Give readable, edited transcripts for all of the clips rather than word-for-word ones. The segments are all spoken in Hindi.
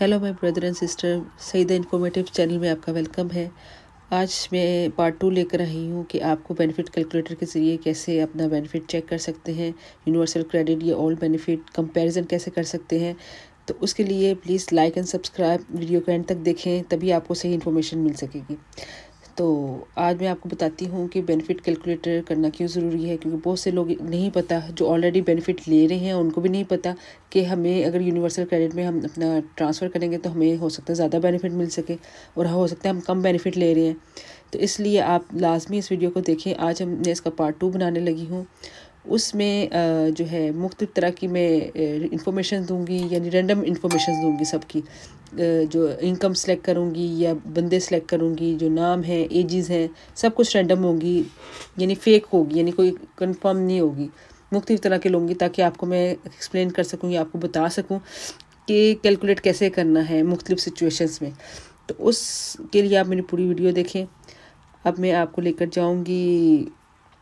Hello my brother and sister, Saeeda informative channel में आपका वेलकम है। आज मैं पार्ट 2 लेकर आई हूँ कि आपको बेनिफिट कैलकुलेटर के ज़रिए कैसे अपना बेनिफिट चेक कर सकते हैं, यूनिवर्सल क्रेडिट या ऑल बेनिफिट कंपैरिजन कैसे कर सकते हैं। तो उसके लिए please like and subscribe, video को एंड तक देखें, तभी आपको सही इन्फॉर्मेशन मिल सकेगी। तो आज मैं आपको बताती हूँ कि बेनिफिट कैलकुलेटर करना क्यों ज़रूरी है, क्योंकि बहुत से लोग नहीं पता, जो ऑलरेडी बेनिफिट ले रहे हैं उनको भी नहीं पता कि हमें अगर यूनिवर्सल क्रेडिट में हम अपना ट्रांसफ़र करेंगे तो हमें हो सकता है ज़्यादा बेनिफिट मिल सके और हो सकता है हम कम बेनिफिट ले रहे हैं। तो इसलिए आप लाजमी इस वीडियो को देखें। आज मैं इसका पार्ट 2 बनाने लगी हूँ। उसमें जो है मुख्तलिफ तरह की मैं इंफॉर्मेशन दूंगी, यानी रैंडम इंफॉर्मेशन दूंगी सबकी, जो इनकम सेलेक्ट करूंगी या बंदे सेलेक्ट करूंगी, जो नाम है, एजेस हैं, सब कुछ रैंडम होगी, यानी फ़ेक होगी, यानी कोई कंफर्म नहीं होगी, मुख्तलिफ तरह के लूँगी ताकि आपको मैं एक्सप्लेन कर सकूँ या आपको बता सकूँ कि कैलकुलेट कैसे करना है मुख्तलिफ सिचुएशंस में। तो उसके लिए आप मेरी पूरी वीडियो देखें। अब मैं आपको लेकर जाऊँगी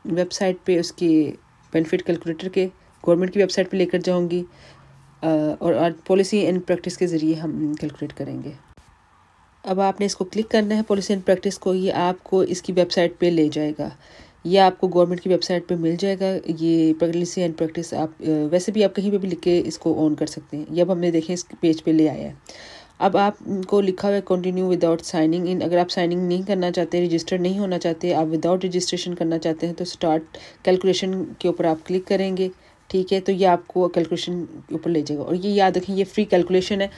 वेबसाइट पर, उसके बेनिफिट कैलकुलेटर के गवर्नमेंट की वेबसाइट पर लेकर जाऊंगी और आज पॉलिसी एंड प्रैक्टिस के ज़रिए हम कैलकुलेट करेंगे। अब आपने इसको क्लिक करना है पॉलिसी एंड प्रैक्टिस को, ये आपको इसकी वेबसाइट पे ले जाएगा, ये आपको गवर्नमेंट की वेबसाइट पे मिल जाएगा। ये पॉलिसी एंड प्रैक्टिस आप वैसे भी आप कहीं पर भी लिख के इसको ऑन कर सकते हैं। ये अब हमने देखें इस पेज पर ले आया है। अब आपको लिखा हुआ है कंटिन्यू विदाउट साइनिंग इन। अगर आप साइनिंग नहीं करना चाहते, रजिस्टर नहीं होना चाहते, आप विदाउट रजिस्ट्रेशन करना चाहते हैं तो स्टार्ट कैलकुलेशन के ऊपर आप क्लिक करेंगे। ठीक है, तो ये आपको कैलकुलेशन के ऊपर ले जाएगा। और ये याद रखें, ये फ्री कैलकुलेशन है,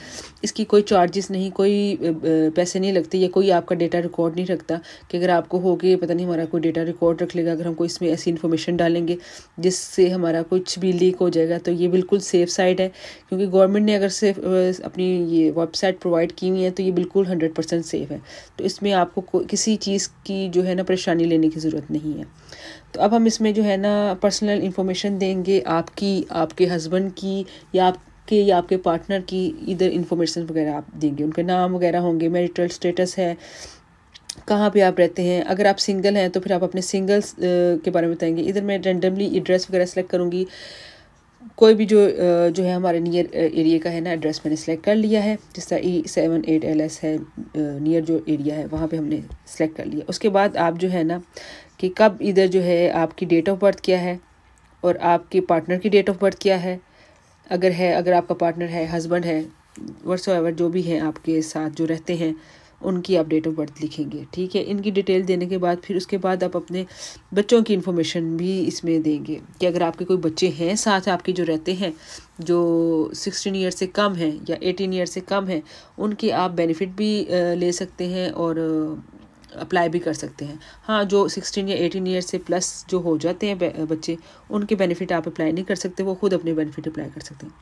इसकी कोई चार्जेस नहीं, कोई पैसे नहीं लगते, या कोई आपका डेटा रिकॉर्ड नहीं रखता कि अगर आपको हो गया पता नहीं हमारा कोई डेटा रिकॉर्ड रख लेगा, अगर हम कोई इसमें ऐसी इन्फॉर्मेशन डालेंगे जिससे हमारा कुछ भी लीक हो जाएगा। तो ये बिल्कुल सेफ़ साइड है, क्योंकि गवर्नमेंट ने अगर सिर्फ अपनी ये वेबसाइट प्रोवाइड की हुई है तो ये बिल्कुल 100% सेफ़ है। तो इसमें आपको किसी चीज़ की जो है ना परेशानी लेने की ज़रूरत नहीं है। तो अब हम इसमें जो है ना पर्सनल इन्फॉर्मेशन देंगे, आपकी, आपके हस्बैंड की या आपके पार्टनर की, इधर इन्फॉर्मेशन वगैरह आप देंगे, उनके नाम वगैरह होंगे, मैरिटल स्टेटस है, कहाँ पे आप रहते हैं, अगर आप सिंगल हैं तो फिर आप अपने सिंगल्स के बारे में बताएंगे। इधर मैं रेंडमली एड्रेस वगैरह सेलेक्ट करूँगी, कोई भी जो है हमारे नियर एरिया का है ना एड्रेस मैंने सेलेक्ट कर लिया है, जिस तरह E78LS है, नियर जो एरिया है वहाँ पे हमने सेलेक्ट कर लिया। उसके बाद आप जो है ना कि कब, इधर जो है आपकी डेट ऑफ बर्थ क्या है और आपके पार्टनर की डेट ऑफ बर्थ क्या है, अगर है, अगर आपका पार्टनर है, हस्बैंड है, व्हाटएवर जो भी हैं आपके साथ जो रहते हैं, उनकी आप डेट ऑफ बर्थ लिखेंगे। ठीक है, इनकी डिटेल देने के बाद फिर उसके बाद आप अपने बच्चों की इन्फॉर्मेशन भी इसमें देंगे कि अगर आपके कोई बच्चे हैं साथ आपके जो रहते हैं, जो 16 ईयर से कम हैं या 18 ईयर से कम हैं, उनके आप बेनिफिट भी ले सकते हैं और अप्लाई भी कर सकते हैं। हाँ, जो 16 या 18 ईयर से प्लस जो हो जाते हैं बच्चे, उनके बेनिफिट आप अप्लाई नहीं कर सकते, वो खुद अपने बेनिफिट अप्लाई कर सकते हैं।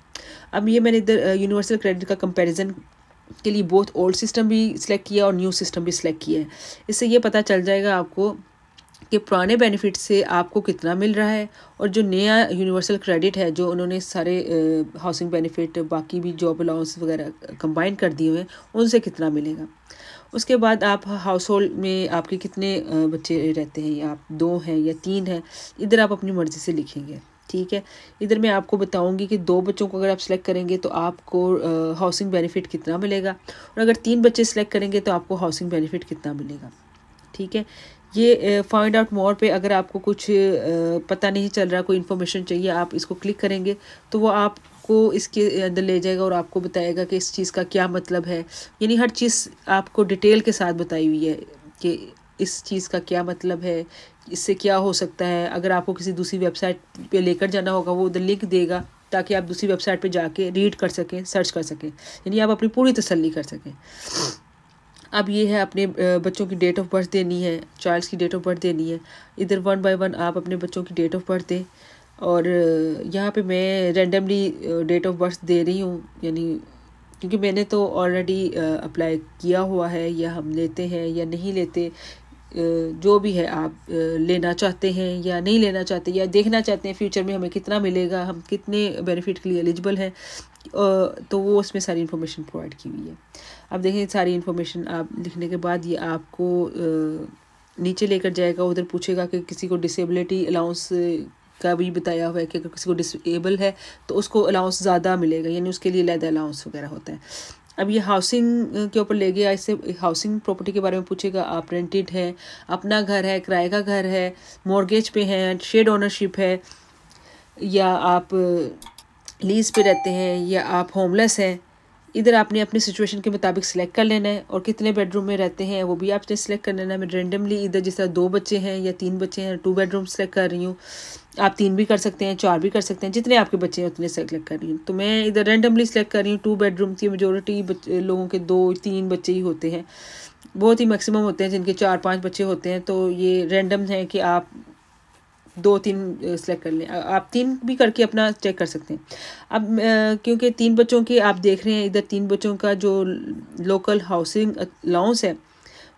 अब ये मैंने इधर यूनिवर्सल क्रेडिट का कंपैरिजन के लिए बोथ ओल्ड सिस्टम भी सिलेक्ट किया और न्यू सिस्टम भी सिलेक्ट किया है। इससे ये पता चल जाएगा आपको कि पुराने बेनिफिट से आपको कितना मिल रहा है, और जो नया यूनिवर्सल क्रेडिट है जो उन्होंने सारे हाउसिंग बेनिफिट, बाकी भी जॉब अलाउंस वगैरह कंबाइन कर दिए हुए हैं, उनसे कितना मिलेगा। उसके बाद आप हाउस होल्ड में आपके कितने बच्चे रहते हैं, या आप 2 हैं या 3 हैं, इधर आप अपनी मर्ज़ी से लिखेंगे। ठीक है, इधर मैं आपको बताऊंगी कि 2 बच्चों को अगर आप सेलेक्ट करेंगे तो आपको हाउसिंग बेनिफिट कितना मिलेगा, और अगर 3 बच्चे सेलेक्ट करेंगे तो आपको हाउसिंग बेनिफिट कितना मिलेगा। ठीक है, ये फाइंड आउट मोर पे अगर आपको कुछ पता नहीं चल रहा, कोई इन्फॉर्मेशन चाहिए, आप इसको क्लिक करेंगे तो वो आपको इसके अंदर ले जाएगा और आपको बताएगा कि इस चीज़ का क्या मतलब है, यानी हर चीज़ आपको डिटेल के साथ बताई हुई है कि इस चीज़ का क्या मतलब है, इससे क्या हो सकता है। अगर आपको किसी दूसरी वेबसाइट पे लेकर जाना होगा, वो उधर लिंक देगा ताकि आप दूसरी वेबसाइट पे जाके रीड कर सकें, सर्च कर सकें, यानी आप अपनी पूरी तसल्ली कर सकें। अब ये है अपने बच्चों की डेट ऑफ बर्थ देनी है, चाइल्ड्स की डेट ऑफ बर्थ देनी है। इधर 1 बाय 1 आप अपने बच्चों की डेट ऑफ बर्थ दें, और यहाँ पर मैं रेंडमली डेट ऑफ बर्थ दे रही हूँ, यानी क्योंकि मैंने तो ऑलरेडी अप्लाई किया हुआ है, या हम लेते हैं या नहीं लेते, जो भी है आप लेना चाहते हैं या नहीं लेना चाहते, या देखना चाहते हैं फ्यूचर में हमें कितना मिलेगा, हम कितने बेनिफिट के लिए एलिजिबल हैं, तो वो उसमें सारी इन्फॉर्मेशन प्रोवाइड की हुई है। अब देखें, सारी इन्फॉर्मेशन आप लिखने के बाद ये आपको नीचे लेकर जाएगा, उधर पूछेगा कि किसी को डिसेबिलिटी अलाउंस का भी बताया हुआ है कि अगर किसी को डिसेबल है तो उसको अलाउंस ज़्यादा मिलेगा, यानी उसके लिए अलग अलाउंस वगैरह होता है। अब ये हाउसिंग के ऊपर ले गया, इससे हाउसिंग प्रॉपर्टी के बारे में पूछेगा, आप रेंटेड हैं, अपना घर है, किराए का घर है, मॉर्गेज पे हैं, शेयर ओनरशिप है, या आप लीज़ पे रहते हैं, या आप होमलेस हैं। इधर आपने अपनी सिचुएशन के मुताबिक सिलेक्ट कर लेना है, और कितने बेडरूम में रहते हैं वो भी आपने सिलेक्ट कर लेना है। मैं रेंडमली इधर जिस तरह 2 बच्चे हैं या 3 बच्चे हैं, 2 बेडरूम सेलेक्ट कर रही हूँ। आप 3 भी कर सकते हैं, 4 भी कर सकते हैं, जितने आपके बच्चे हैं उतने सेलेक्ट कर रही हूँ। तो मैं इधर रेंडमली सेलेक्ट कर रही हूँ 2 बेडरूम की। मेजोरिटी लोगों के 2-3 बच्चे ही होते हैं, बहुत ही मैक्सिमम होते हैं जिनके 4-5 बच्चे होते हैं। तो ये रेंडम है कि आप 2-3 सेलेक्ट कर लें, आप 3 भी करके अपना चेक कर सकते हैं। अब क्योंकि 3 बच्चों के आप देख रहे हैं, इधर 3 बच्चों का जो लोकल हाउसिंग अलाउंस है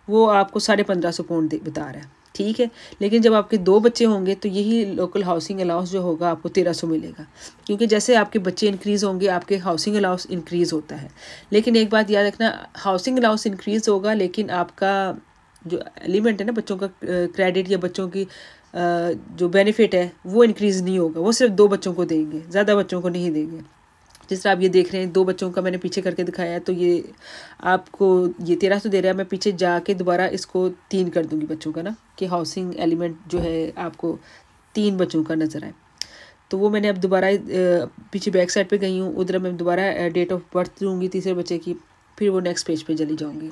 वो आपको 1550 पाउंड बता रहा है, ठीक है। लेकिन जब आपके 2 बच्चे होंगे तो यही लोकल हाउसिंग अलाउंस जो होगा आपको 1300 मिलेगा, क्योंकि जैसे आपके बच्चे इंक्रीज़ होंगे आपके हाउसिंग अलाउंस इंक्रीज़ होता है। लेकिन एक बात याद रखना, हाउसिंग अलाउंस इंक्रीज़ होगा लेकिन आपका जो एलिमेंट है ना, बच्चों का क्रेडिट या बच्चों की जो बेनिफिट है वो इंक्रीज़ नहीं होगा, वो सिर्फ 2 बच्चों को देंगे, ज़्यादा बच्चों को नहीं देंगे। जिस तरह आप ये देख रहे हैं 2 बच्चों का मैंने पीछे करके दिखाया है, तो ये आपको ये 1300 दे रहा है। मैं पीछे जाके दोबारा इसको 3 कर दूँगी बच्चों का ना, कि हाउसिंग एलिमेंट जो है आपको 3 बच्चों का नज़र आए। तो वो मैंने अब दोबारा पीछे बैक साइड पर गई हूँ, उधर मैं दोबारा डेट ऑफ बर्थ दूँगी 3रे बच्चे की, फिर वो नेक्स्ट पेज पर चली जाऊँगी।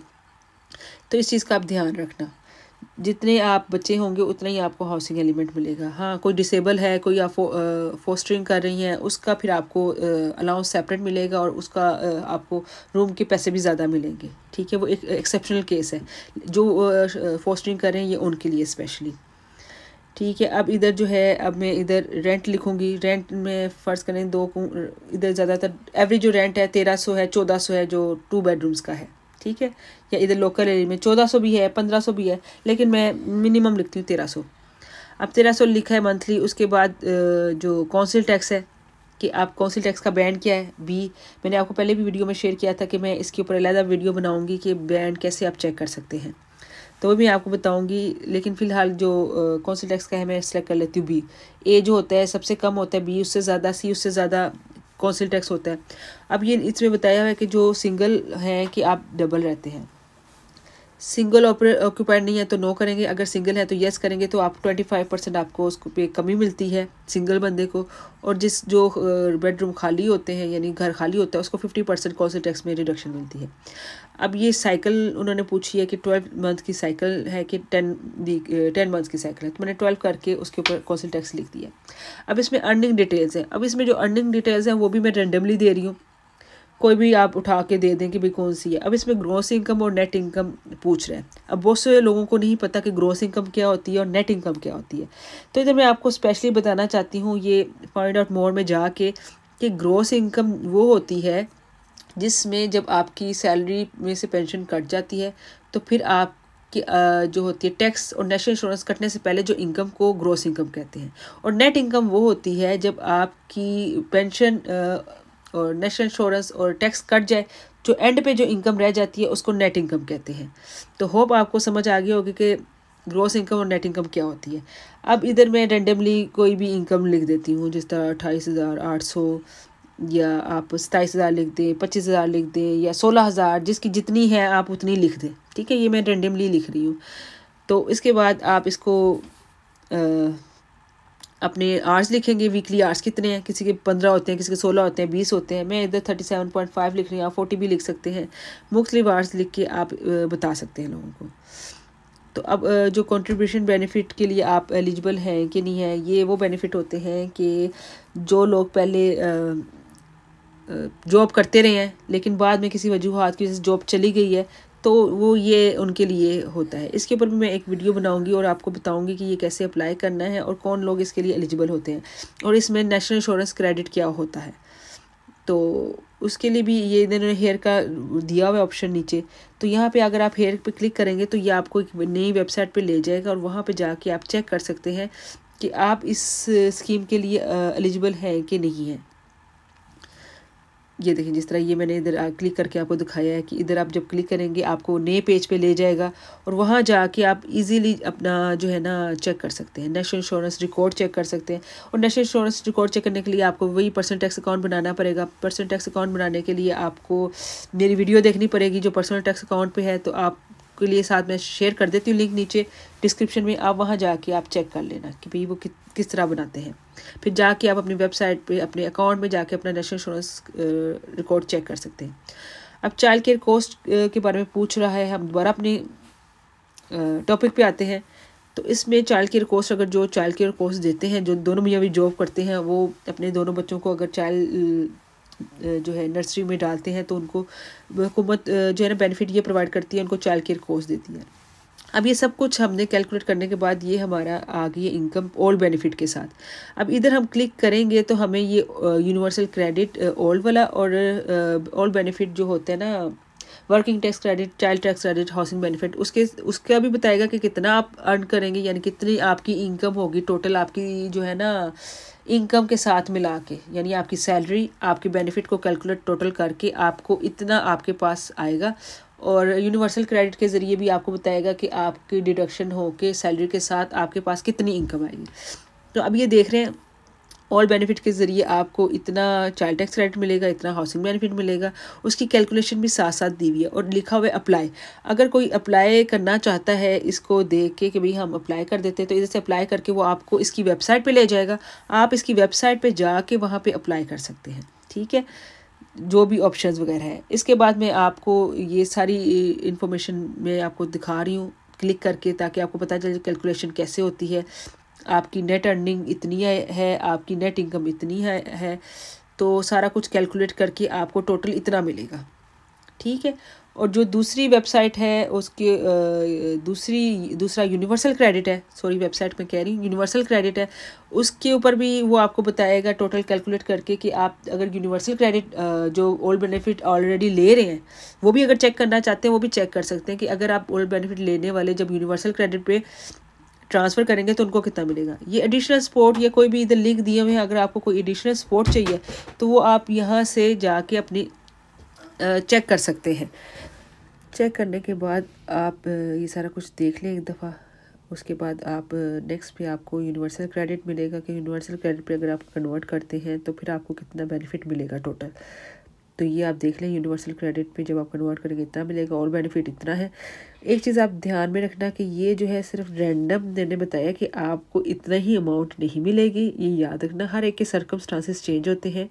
तो इस चीज़ का आप ध्यान रखना, जितने आप बच्चे होंगे उतना ही आपको हाउसिंग एलिमेंट मिलेगा। हाँ, कोई डिसेबल है, कोई आप फोस्टरिंग कर रही हैं, उसका फिर आपको अलाउंस सेपरेट मिलेगा, और उसका आपको रूम के पैसे भी ज़्यादा मिलेंगे, ठीक है। वो एक एक्सेप्शनल केस है, जो फोस्टरिंग कर रहे हैं ये उनके लिए स्पेशली, ठीक है। अब इधर जो है, अब मैं इधर रेंट लिखूंगी। रेंट में फ़र्ज़ करें इधर ज़्यादातर एवरेज जो रेंट है 1300 है, 1400 है जो 2 बेडरूम्स का है, ठीक है। या इधर लोकल एरिया में 1400 भी है, 1500 भी है, लेकिन मैं मिनिमम लिखती हूँ 1300। अब 1300 लिखा है मंथली। उसके बाद जो काउंसिल टैक्स है, कि आप काउंसिल टैक्स का बैंड क्या है, बी। मैंने आपको पहले भी वीडियो में शेयर किया था कि मैं इसके ऊपर अलग वीडियो बनाऊंगी कि बैंड कैसे आप चेक कर सकते हैं, तो वो भी आपको बताऊंगी। लेकिन फ़िलहाल जो काउंसिल टैक्स का है मैं सेलेक्ट कर लेती हूँ बी। ए जो होता है सबसे कम होता है, बी उससे ज़्यादा, सी उससे ज़्यादा काउंसिल टैक्स होता है। अब ये इसमें बताया हुआ है कि जो सिंगल हैं कि आप डबल रहते हैं, सिंगल ऑक्यूपाइड नहीं है तो नो करेंगे, अगर सिंगल है तो येस करेंगे, तो आप 25% आपको उसको पे कमी मिलती है सिंगल बंदे को। और जिस जो बेडरूम खाली होते हैं, यानी घर खाली होता है, उसको 50% काउंसिल टैक्स में रिडक्शन मिलती है। अब ये साइकिल उन्होंने पूछी है कि 12 मंथ की साइकिल है कि 10 मंथ की साइकिल है, तो मैंने 12 करके उसके ऊपर काउंसिल टैक्स लिख दिया। अब इसमें अर्निंग डिटेल्स हैं। अब इसमें जो अर्निंग डिटेल्स हैं वो भी मैं रेंडमली दे रही हूँ, कोई भी आप उठा के दे दें कि भाई कौन सी है। अब इसमें ग्रॉस इनकम और नेट इनकम पूछ रहे हैं। अब बहुत से लोगों को नहीं पता कि ग्रॉस इनकम क्या होती है और नेट इनकम क्या होती है, तो इधर मैं आपको स्पेशली बताना चाहती हूँ ये फाइंड आउट मोर में जाके, कि ग्रॉस इनकम वो होती है जिसमें जब आपकी सैलरी में से पेंशन कट जाती है, तो फिर आप कि जो होती है टैक्स और नेशनल इंश्योरेंस कटने से पहले जो इनकम को ग्रॉस इनकम कहते हैं। और नेट इनकम वो होती है जब आपकी पेंशन और नेशनल इंश्योरेंस और टैक्स कट जाए, जो एंड पे जो इनकम रह जाती है उसको नेट इनकम कहते हैं। तो होप आपको समझ आ गई होगी कि ग्रॉस इनकम और नेट इनकम क्या होती है। अब इधर मैं रेंडमली कोई भी इनकम लिख देती हूँ, जिस तरह 28,800 या आप 27,000 लिख दें, 25,000 लिख दें, या 16,000, जिसकी जितनी है आप उतनी लिख दें, ठीक है। ये मैं रेंडमली लिख रही हूँ। तो इसके बाद आप इसको अपने आर्स लिखेंगे, वीकली आर्स कितने हैं, किसी के 15 होते हैं, किसी के 16 होते हैं, 20 होते हैं। मैं इधर 37.5 लिख रही हूँ, आप 40 भी लिख सकते हैं। मुख्तलिफ आर्स लिख के आप बता सकते हैं लोगों को। तो अब जो कंट्रीब्यूशन बेनिफिट के लिए आप एलिजिबल हैं कि नहीं है, ये वो बेनिफिट होते हैं कि जो लोग पहले जॉब करते रहे हैं लेकिन बाद में किसी वजूहात की वजह से जॉब चली गई है, तो वो ये उनके लिए होता है। इसके ऊपर भी मैं एक वीडियो बनाऊंगी और आपको बताऊंगी कि ये कैसे अप्लाई करना है और कौन लोग इसके लिए एलिजिबल होते हैं, और इसमें नेशनल इंश्योरेंस क्रेडिट क्या होता है। तो उसके लिए भी ये इन्होंने हेयर का दिया हुआ ऑप्शन नीचे, तो यहाँ पे अगर आप हेयर पे क्लिक करेंगे तो ये आपको एक नई वेबसाइट पर ले जाएगा, और वहाँ पर जाके आप चेक कर सकते हैं कि आप इस स्कीम के लिए एलिजिबल हैं कि नहीं है। ये देखें जिस तरह ये मैंने इधर क्लिक करके आपको दिखाया है कि इधर आप जब क्लिक करेंगे आपको नए पेज पे ले जाएगा और वहाँ जाके आप इजीली अपना जो है ना चेक कर सकते हैं, नेशनल इंश्योरेंस रिकॉर्ड चेक कर सकते हैं। और नेशनल इंश्योरेंस रिकॉर्ड चेक करने के लिए आपको वही पर्सनल टैक्स अकाउंट बनाना पड़ेगा। पर्सनल टैक्स अकाउंट बनाने के लिए आपको मेरी वीडियो देखनी पड़ेगी जो पर्सनल टैक्स अकाउंट पर है, तो आपके लिए साथ में शेयर कर देती हूँ लिंक नीचे डिस्क्रिप्शन में, आप वहाँ जाके आप चेक कर लेना कि भाई वो किस तरह बनाते हैं। फिर जाके आप अपनी वेबसाइट पे अपने अकाउंट में जाके अपना नेशनल इंश्योरेंस रिकॉर्ड चेक कर सकते हैं। अब चाइल्ड केयर कोस्ट के बारे में पूछ रहा है, हम दोबारा अपने टॉपिक पे आते हैं। तो इसमें चाइल्ड केयर कोस्ट, अगर जो चाइल्ड केयर कोस्ट देते हैं जो दोनों मियाँ भी जॉब करते हैं, वो अपने दोनों बच्चों को अगर चाइल्ड जो है नर्सरी में डालते हैं तो उनको हुकूमत जो है ना बेनिफिट ये प्रोवाइड करती है, उनको चाइल्ड केयर कोस्ट देती है। अब ये सब कुछ हमने कैलकुलेट करने के बाद ये हमारा आ गई है इनकम ओल्ड बेनिफिट के साथ। अब इधर हम क्लिक करेंगे तो हमें ये यूनिवर्सल क्रेडिट ओल्ड वाला और ओल्ड बेनिफिट जो होता है ना working tax credit, child tax credit, housing benefit, उसका भी बताएगा कि कितना आप अर्न करेंगे, यानी कितनी आपकी इनकम होगी टोटल आपकी जो है ना इनकम के साथ मिला के, यानी आपकी सैलरी आपके बेनिफिट को कैलकुलेट टोटल करके आपको इतना आपके पास आएगा। और यूनिवर्सल क्रेडिट के ज़रिए भी आपको बताएगा कि आपकी डिडक्शन हो के सैलरी के साथ आपके पास कितनी इनकम आएगी। तो अब ये देख रहे हैं ऑल बेनिफिट के ज़रिए आपको इतना चाइल्ड टैक्स क्रेडिट मिलेगा, इतना हाउसिंग बेनिफिट मिलेगा, उसकी कैलकुलेशन भी साथ साथ दी हुई है और लिखा हुआ है अप्लाई। अगर कोई अप्लाई करना चाहता है इसको देख के कि भाई हम अप्लाई कर देते हैं, तो इधर से अप्लाई करके वो आपको इसकी वेबसाइट पर ले जाएगा, आप इसकी वेबसाइट पर जाके वहाँ पर अप्लाई कर सकते हैं, ठीक है, जो भी ऑप्शंस वगैरह है। इसके बाद मैं आपको ये सारी इन्फॉर्मेशन मैं आपको दिखा रही हूँ क्लिक करके, ताकि आपको पता चले कैलकुलेशन कैसे होती है। आपकी नेट अर्निंग इतनी है, आपकी नेट इनकम इतनी है, तो सारा कुछ कैलकुलेट करके आपको टोटल इतना मिलेगा, ठीक है। और जो दूसरी वेबसाइट है उसके दूसरा यूनिवर्सल क्रेडिट है, सॉरी वेबसाइट में कह रही हूँ यूनिवर्सल क्रेडिट है, उसके ऊपर भी वो आपको बताएगा टोटल कैलकुलेट करके कि आप अगर यूनिवर्सल क्रेडिट जो ओल्ड बेनिफिट ऑलरेडी ले रहे हैं वो भी अगर चेक करना चाहते हैं वो भी चेक कर सकते हैं कि अगर आप ओल्ड बेनिफिट लेने वाले जब यूनिवर्सल क्रेडिट पर ट्रांसफ़र करेंगे तो उनको कितना मिलेगा। ये एडिशनल सपोर्ट या कोई भी इधर लिंक दिए हुए हैं, अगर आपको कोई एडिशनल सपोर्ट चाहिए तो वो आप यहाँ से जाके अपनी चेक कर सकते हैं। चेक करने के बाद आप ये सारा कुछ देख लें एक दफ़ा, उसके बाद आप नेक्स्ट पे आपको यूनिवर्सल क्रेडिट मिलेगा कि यूनिवर्सल क्रेडिट पे अगर आप कन्वर्ट करते हैं तो फिर आपको कितना बेनिफिट मिलेगा टोटल। तो ये आप देख लें यूनिवर्सल क्रेडिट पे जब आप कन्वर्ट करेंगे इतना मिलेगा और बेनिफिट इतना है। एक चीज़ आप ध्यान में रखना कि ये जो है सिर्फ रैंडम मैंने बताया कि आपको इतना ही अमाउंट नहीं मिलेगी, ये याद रखना। हर एक के सर्कमस्टांसेस चेंज होते हैं,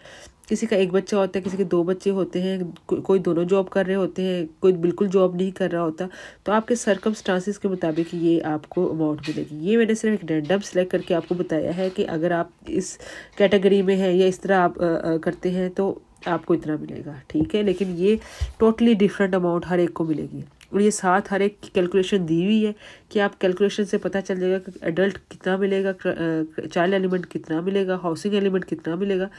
किसी का एक बच्चा होता है, किसी के दो बच्चे होते हैं, कोई दोनों जॉब कर रहे होते हैं, कोई बिल्कुल जॉब नहीं कर रहा होता, तो आपके सर्कमस्टांसेस के मुताबिक ये आपको अमाउंट मिलेगी। ये मैंने सिर्फ एक रैंडम सेलेक्ट करके आपको बताया है कि अगर आप इस कैटेगरी में हैं या इस तरह आप करते हैं तो आपको इतना मिलेगा, ठीक है। लेकिन ये टोटली डिफरेंट अमाउंट हर एक को मिलेगी और ये साथ हर एक की कैलकुलेशन दी हुई है कि आप कैलकुलेशन से पता चल जाएगा कि एडल्ट कितना मिलेगा, चाइल्ड एलिमेंट कितना मिलेगा, हाउसिंग एलिमेंट कितना मिलेगा,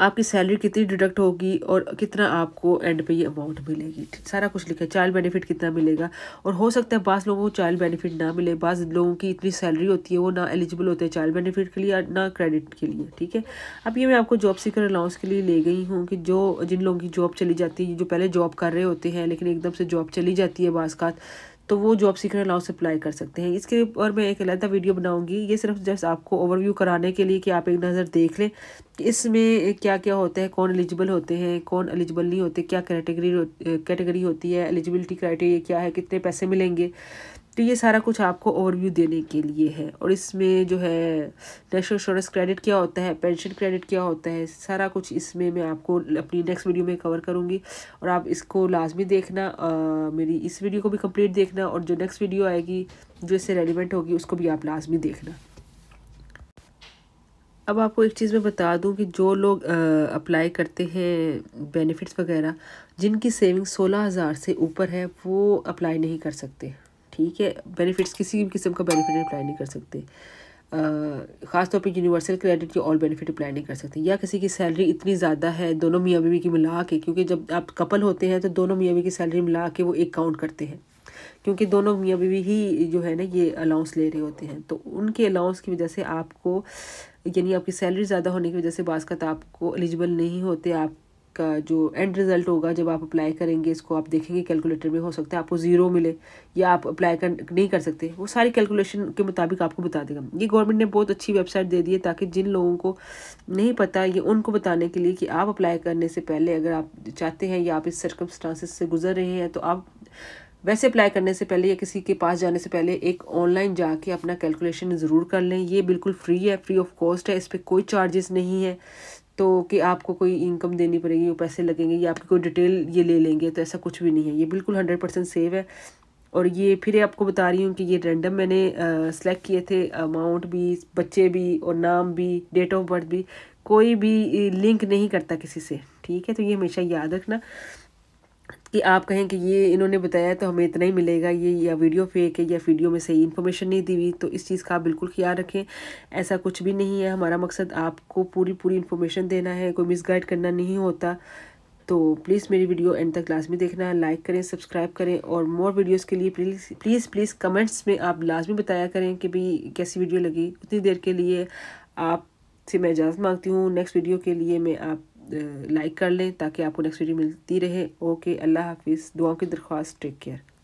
आपकी सैलरी कितनी डिडक्ट होगी और कितना आपको एंड पे ये अमाउंट मिलेगी, सारा कुछ लिखा है। चाइल्ड बेनिफिट कितना मिलेगा, और हो सकता है बास लोगों को चाइल्ड बेनिफिट ना मिले, बास लोगों की इतनी सैलरी होती है वो ना एलिजिबल होते हैं चाइल्ड बेनिफिट के लिए ना क्रेडिट के लिए, ठीक है। अब ये मैं आपको जॉब सीकर अलाउंस के लिए ले गई हूँ कि जिन लोगों की जॉब चली जाती है, जो पहले जॉब कर रहे होते हैं लेकिन एकदम से जॉब चली जाती है बास का, तो वो जॉब सीकर अलाउंस अप्लाई कर सकते हैं। इसके ऊपर मैं एक अलग वीडियो बनाऊंगी, ये सिर्फ जस्ट आपको ओवरव्यू कराने के लिए कि आप एक नज़र देख लें कि इसमें क्या क्या होता है, कौन एलिजिबल होते हैं, कौन एलिजिबल नहीं होते, क्या कैटेगरी होती है, एलिजिबिलिटी क्राइटेरिया क्या है, कितने पैसे मिलेंगे, तो ये सारा कुछ आपको ओवरव्यू देने के लिए है। और इसमें जो है नेशनल इंश्योरेंस क्रेडिट क्या होता है, पेंशन क्रेडिट क्या होता है, सारा कुछ इसमें मैं आपको अपनी नेक्स्ट वीडियो में कवर करूँगी। और आप इसको लाजमी देखना, मेरी इस वीडियो को भी कंप्लीट देखना और जो नेक्स्ट वीडियो आएगी जो इससे रेलिवेंट होगी उसको भी आप लाजमी देखना। अब आपको एक चीज़ मैं बता दूं कि जो लोग अप्लाई करते हैं बेनिफिट्स वगैरह, जिनकी सेविंग 16,000 से ऊपर है वो अप्लाई नहीं कर सकते, ठीक है। बेनिफिट्स किसी भी किस्म का बेनिफिट अप्लाई नहीं कर सकते, ख़ासतौर पे यूनिवर्सल क्रेडिट या ऑल बेनिफिट अप्लाई नहीं कर सकते, या किसी की सैलरी इतनी ज़्यादा है दोनों मियाँ बीवी की मिला के, क्योंकि जब आप कपल होते हैं तो दोनों मियाँ बीवी की सैलरी मिला के वो एक काउंट करते हैं, क्योंकि दोनों मियाँ बीवी ही जो है ना ये अलाउंस ले रहे होते हैं, तो उनके अलाउंस की वजह से आपको यानी आपकी सैलरी ज़्यादा होने की वजह से बाज़ का आपको एलिजिबल नहीं होते, आप का जो एंड रिज़ल्ट होगा जब आप अप्लाई करेंगे, इसको आप देखेंगे कैलकुलेटर में, हो सकता है आपको ज़ीरो मिले या आप अप्लाई नहीं कर सकते, वो सारी कैलकुलेशन के मुताबिक आपको बता देगा। ये गवर्नमेंट ने बहुत अच्छी वेबसाइट दे दी है ताकि जिन लोगों को नहीं पता, ये उनको बताने के लिए कि आप अप्लाई करने से पहले अगर आप चाहते हैं या आप इस सर्कमस्टांसिस से गुजर रहे हैं तो आप वैसे अप्लाई करने से पहले या किसी के पास जाने से पहले एक ऑनलाइन जाके अपना कैलकुलेशन ज़रूर कर लें। ये बिल्कुल फ्री है, फ्री ऑफ कॉस्ट है, इस पर कोई चार्जेस नहीं है तो कि आपको कोई इनकम देनी पड़ेगी, वो पैसे लगेंगे या आपकी कोई डिटेल ये ले लेंगे, तो ऐसा कुछ भी नहीं है। ये बिल्कुल 100% सेव है। और ये फिर आपको बता रही हूँ कि ये रैंडम मैंने सेलेक्ट किए थे, अमाउंट भी, बच्चे भी और नाम भी, डेट ऑफ बर्थ भी, कोई भी लिंक नहीं करता किसी से, ठीक है। तो ये हमेशा याद रखना कि आप कहें कि ये इन्होंने बताया तो हमें इतना ही मिलेगा, ये या वीडियो फेक है या वीडियो में सही इन्फॉर्मेशन नहीं दी हुई, तो इस चीज़ का आप बिल्कुल ख्याल रखें। ऐसा कुछ भी नहीं है, हमारा मकसद आपको पूरी इन्फॉर्मेशन देना है, कोई मिसगाइड करना नहीं होता। तो प्लीज़ मेरी वीडियो एंड तक लाजमी देखना, लाइक करें, सब्सक्राइब करें और मोर वीडियोज़ के लिए प्लीज़ कमेंट्स में आप लाजमी बताया करें कि भाई कैसी वीडियो लगी। उतनी देर के लिए आपसे मैं इजाज़त मांगती हूँ, नेक्स्ट वीडियो के लिए मैं आप लाइक कर लें ताकि आपको नेक्स्ट वीडियो मिलती रहे। ओके, अल्लाह हाफिज़, दुआओं की दरख्वास्त, टेक केयर।